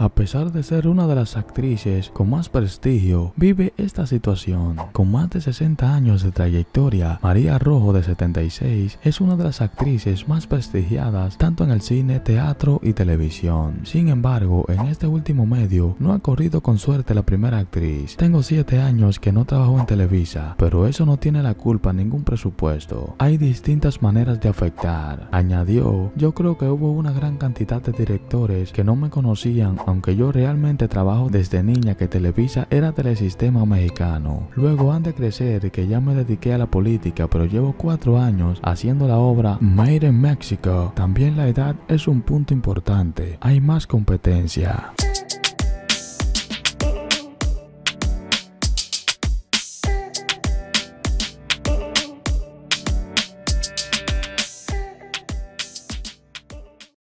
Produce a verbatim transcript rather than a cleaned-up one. A pesar de ser una de las actrices con más prestigio, vive esta situación. Con más de sesenta años de trayectoria, María Rojo, de setenta y seis, es una de las actrices más prestigiadas tanto en el cine, teatro y televisión. Sin embargo, en este último medio no ha corrido con suerte la primera actriz. Tengo siete años que no trabajo en Televisa, pero eso no tiene la culpa ningún presupuesto. Hay distintas maneras de afectar, añadió. Yo creo que hubo una gran cantidad de directores que no me conocían, aunque yo realmente trabajo desde niña que Televisa era Telesistema Mexicano. Luego, antes de crecer, que ya me dediqué a la política, pero llevo cuatro años haciendo la obra Made in Mexico. También la edad es un punto importante, hay más competencia.